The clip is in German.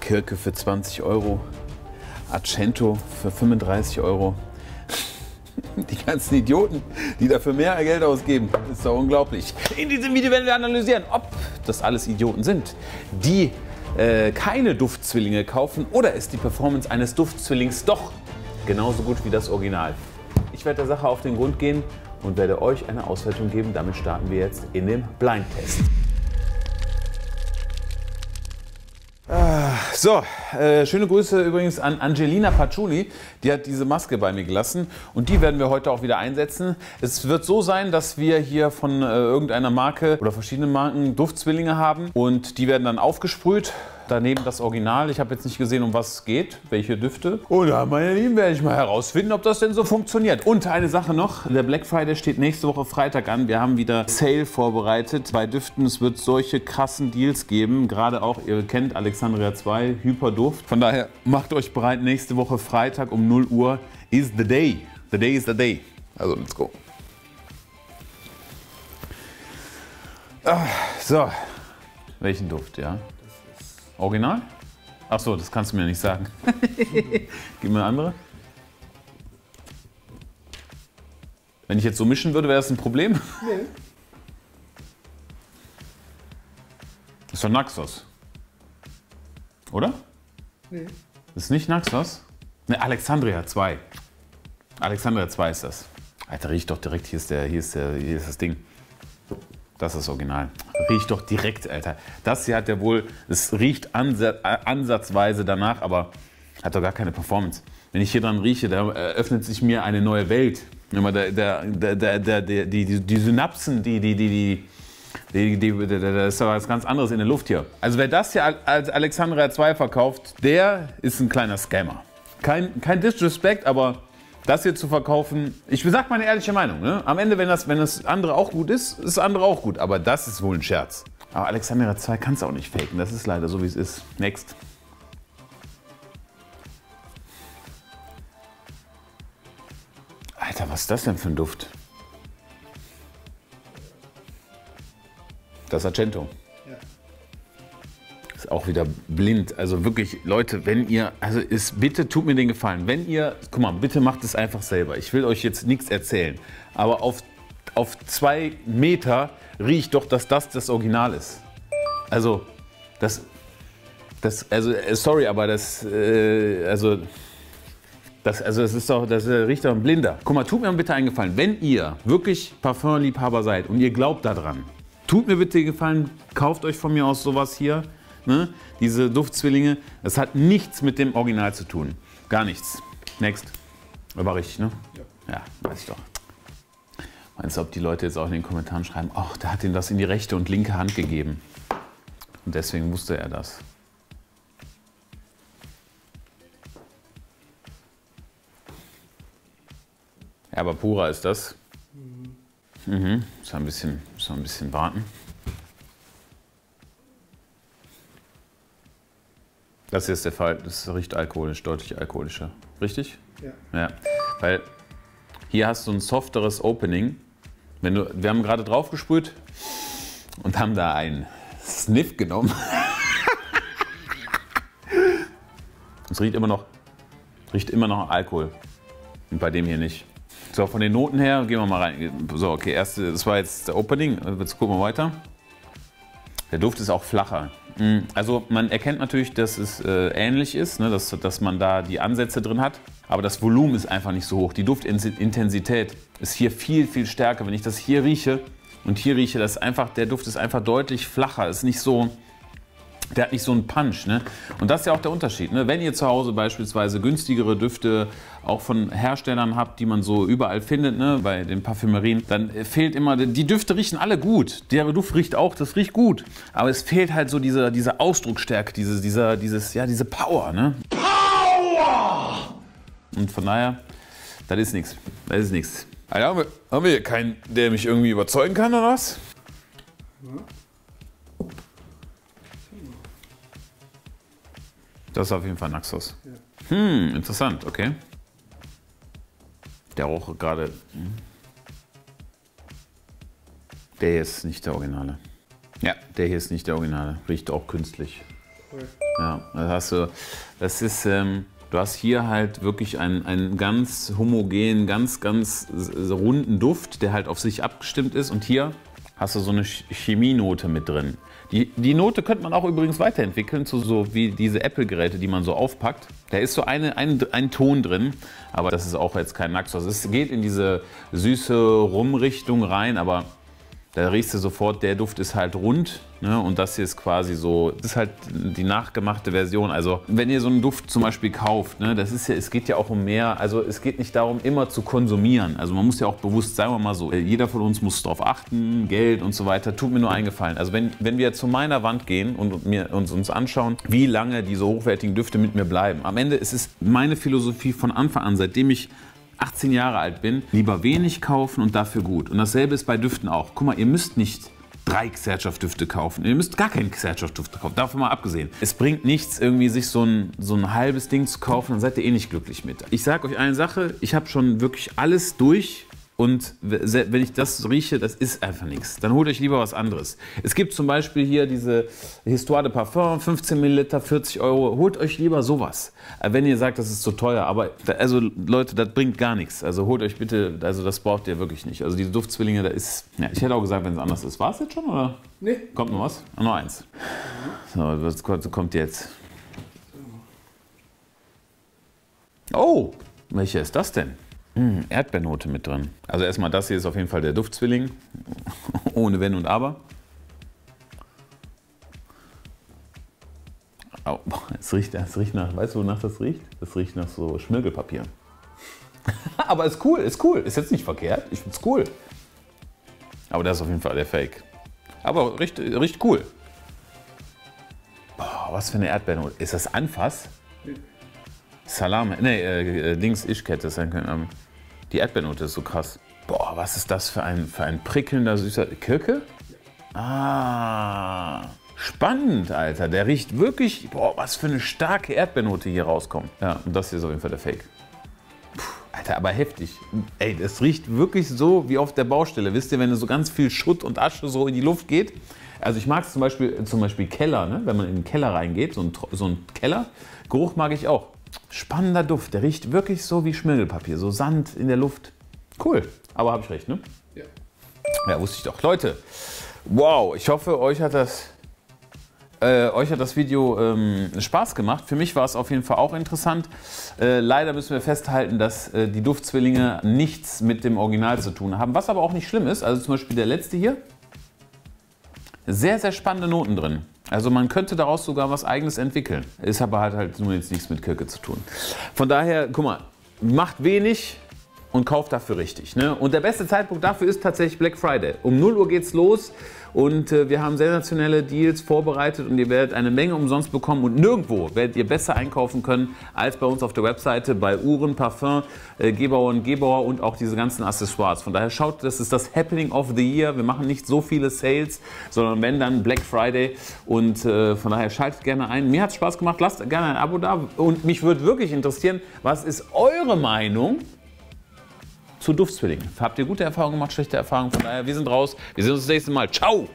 Kirke für 20 €, Accento für 35 €. Die ganzen Idioten, die dafür mehr Geld ausgeben, ist doch unglaublich. In diesem Video werden wir analysieren, ob das alles Idioten sind, die keine Duftzwillinge kaufen, oder ist die Performance eines Duftzwillings doch genauso gut wie das Original. Ich werde der Sache auf den Grund gehen und werde euch eine Auswertung geben. Damit starten wir jetzt in dem Blindtest. So, schöne Grüße übrigens an Angelina Paciulli, die hat diese Maske bei mir gelassen und die werden wir heute auch wieder einsetzen. Es wird so sein, dass wir hier von irgendeiner Marke oder verschiedenen Marken Duftzwillinge haben und die werden dann aufgesprüht. Daneben das Original. Ich habe jetzt nicht gesehen, um was es geht, welche Düfte. Und da, meine Lieben, werde ich mal herausfinden, ob das denn so funktioniert. Und eine Sache noch, der Black Friday steht nächste Woche Freitag an. Wir haben wieder Sale vorbereitet bei Düften. Es wird solche krassen Deals geben, gerade auch, ihr kennt Alexandria 2, Hyperduft. Von daher macht euch bereit, nächste Woche Freitag um 0 Uhr is the day. The day is the day. Also, let's go. Ach, so, welchen Duft, ja? Original? Achso, das kannst du mir nicht sagen. Gib mir eine andere. Wenn ich jetzt so mischen würde, wäre das ein Problem? Nee. Das ist doch Naxos. Oder? Nee. Das ist nicht Naxos? Ne, Alexandria 2. Alexandria 2 ist das. Alter, riech doch direkt. Hier ist das Ding. Das ist das Original. Riecht doch direkt, Alter. Das hier hat ja wohl, es riecht ansatzweise danach, aber hat doch gar keine Performance. Wenn ich hier dran rieche, da öffnet sich mir eine neue Welt. Die Synapsen, das ist aber was ganz anderes in der Luft hier. Also wer das hier als Alexandria 2 verkauft, der ist ein kleiner Scammer. Kein Disrespect, aber... Das hier zu verkaufen, ich sag meine ehrliche Meinung, ne? Am Ende, wenn das andere auch gut ist, ist das andere auch gut. Aber das ist wohl ein Scherz. Aber Alexandria 2 kannst du auch nicht faken. Das ist leider so, wie es ist. Next. Alter, was ist das denn für ein Duft? Das Accento. Ja. Ist auch wieder blind. Also wirklich, Leute, wenn ihr, also ist, bitte tut mir den Gefallen, wenn ihr, guck mal, bitte macht es einfach selber. Ich will euch jetzt nichts erzählen, aber auf 2 Meter riecht doch, dass das Original ist. Also, sorry, aber das ist doch, das riecht doch ein Blinder. Guck mal, tut mir bitte einen Gefallen, wenn ihr wirklich Parfümliebhaber seid und ihr glaubt daran, tut mir bitte den Gefallen, kauft euch von mir aus sowas hier. Ne? Diese Duftzwillinge, das hat nichts mit dem Original zu tun. Gar nichts. Next. War richtig, ne? Ja. Ja, weiß ich doch. Meinst du, ob die Leute jetzt auch in den Kommentaren schreiben, ach, der hat ihm das in die rechte und linke Hand gegeben. Und deswegen wusste er das. Erba Pura ist das. Mhm. Muss ein bisschen warten. Das hier ist der Fall, das riecht alkoholisch, deutlich alkoholischer. Richtig? Ja. Ja. Weil hier hast du ein softeres Opening. Wir haben gerade drauf gesprüht und haben da einen Sniff genommen. Es riecht immer noch Alkohol. Und bei dem hier nicht. So, von den Noten her, gehen wir mal rein. So, okay, erste, das war jetzt der Opening. Jetzt gucken wir weiter. Der Duft ist auch flacher. Also man erkennt natürlich, dass es ähnlich ist, ne? dass man da die Ansätze drin hat, aber das Volumen ist einfach nicht so hoch. Die Duftintensität ist hier viel, viel stärker. Wenn ich das hier rieche und hier rieche, das ist einfach, der Duft ist einfach deutlich flacher, ist nicht so, der hat nicht so einen Punch. Ne? Und das ist ja auch der Unterschied. Ne? Wenn ihr zu Hause beispielsweise günstigere Düfte auch von Herstellern habt, die man so überall findet, ne? Bei den Parfümerien, dann fehlt immer, die Düfte riechen alle gut. Der Duft riecht auch, das riecht gut. Aber es fehlt halt so diese Ausdrucksstärke, diese Power. Ne? Power! Und von daher, das ist nichts. Das ist nichts. Alter, haben wir hier keinen, der mich irgendwie überzeugen kann oder was? Ja. Das ist auf jeden Fall Naxos. Ja. Interessant, okay. Der Rauch gerade. Der hier ist nicht der Originale. Ja, der hier ist nicht der Originale. Riecht auch künstlich. cool. Ja, das hast du, das ist, du hast hier halt wirklich einen ganz homogenen, ganz runden Duft, der halt auf sich abgestimmt ist. Und hier hast du so eine Chemienote mit drin. Die Note könnte man auch übrigens weiterentwickeln zu so wie diese Apple-Geräte, die man so aufpackt. Da ist so ein Ton drin, aber das ist auch jetzt kein Naxos. Es geht in diese süße Rum-Richtung rein, aber da riechst du sofort, der Duft ist halt rund. Ne? Und das hier ist quasi so, das ist halt die nachgemachte Version. Also wenn ihr so einen Duft zum Beispiel kauft, ne, das ist ja, es geht ja auch um mehr, also es geht nicht darum, immer zu konsumieren. Also man muss ja auch bewusst, sagen wir mal so, jeder von uns muss darauf achten, Geld und so weiter, tut mir nur eingefallen. Also wenn wir zu meiner Wand gehen und uns anschauen, wie lange diese hochwertigen Düfte mit mir bleiben. Am Ende ist es meine Philosophie von Anfang an, seitdem ich 18 Jahre alt bin, lieber wenig kaufen und dafür gut. Und dasselbe ist bei Düften auch. Guck mal, ihr müsst nicht 3 Gesellschaftsdüfte kaufen. Ihr müsst gar keinen Gesellschaftsduft kaufen, davon mal abgesehen. Es bringt nichts, irgendwie sich so ein halbes Ding zu kaufen, dann seid ihr eh nicht glücklich mit. Ich sage euch eine Sache, ich habe schon wirklich alles durch und wenn ich das rieche, das ist einfach nichts. Dann holt euch lieber was anderes. Es gibt zum Beispiel hier diese Histoire de Parfum, 15 ml, 40 Euro. Holt euch lieber sowas, wenn ihr sagt, das ist zu teuer. Aber also Leute, das bringt gar nichts. Also holt euch bitte, also das braucht ihr wirklich nicht. Also diese Duftzwillinge, da ist, ja, ich hätte auch gesagt, wenn es anders ist. War es jetzt schon oder? Nee. Kommt noch was? Oh, noch eins. So, was kommt jetzt? Oh, welcher ist das denn? Erdbeernote mit drin. Also erstmal, das hier ist auf jeden Fall der Duftzwilling. Ohne Wenn und Aber. Oh, es riecht nach, weißt du, wonach das riecht? Das riecht nach so Schmirgelpapier. Aber ist cool, ist cool. Ist jetzt nicht verkehrt, ich find's cool. Aber das ist auf jeden Fall der Fake. Aber riecht cool. Boah, was für eine Erdbeernote. Ist das Anfass? Salame, nee, links Ischkette sein können. Die Erdbeernote ist so krass. Boah, was ist das für ein prickelnder, süßer... Kirke? Ah, spannend, Alter. Der riecht wirklich... Boah, was für eine starke Erdbeernote hier rauskommt. Ja, und das hier ist auf jeden Fall der Fake. Puh, Alter, aber heftig. Ey, das riecht wirklich so wie auf der Baustelle. Wisst ihr, wenn so ganz viel Schutt und Asche so in die Luft geht? Also ich mag es zum Beispiel Keller, ne? Wenn man in den Keller reingeht, so ein Keller. Geruch mag ich auch. Spannender Duft, der riecht wirklich so wie Schmirgelpapier, so Sand in der Luft. Cool, aber habe ich recht, ne? Ja. Ja, wusste ich doch. Leute, wow, ich hoffe, euch hat das Video Spaß gemacht. Für mich war es auf jeden Fall auch interessant. Leider müssen wir festhalten, dass die Duftzwillinge nichts mit dem Original zu tun haben, was aber auch nicht schlimm ist. Also zum Beispiel der letzte hier, sehr, sehr spannende Noten drin. Also man könnte daraus sogar was Eigenes entwickeln. Ist aber halt nur jetzt nichts mit Kirke zu tun. Von daher, guck mal, macht wenig und kauft dafür richtig. Ne? Und der beste Zeitpunkt dafür ist tatsächlich Black Friday. Um 0 Uhr geht's los und wir haben sensationelle Deals vorbereitet und ihr werdet eine Menge umsonst bekommen und nirgendwo werdet ihr besser einkaufen können als bei uns auf der Webseite, bei Uhren, Parfum, Gebauer und Gebauer und auch diese ganzen Accessoires. Von daher schaut, das ist das Happening of the Year. Wir machen nicht so viele Sales, sondern wenn, dann Black Friday und von daher schaltet gerne ein. Mir hat's Spaß gemacht, lasst gerne ein Abo da und mich würde wirklich interessieren, was ist eure Meinung zu Duftzwillingen? Habt ihr gute Erfahrungen gemacht, schlechte Erfahrungen? Von daher, wir sind raus. Wir sehen uns das nächste Mal. Ciao!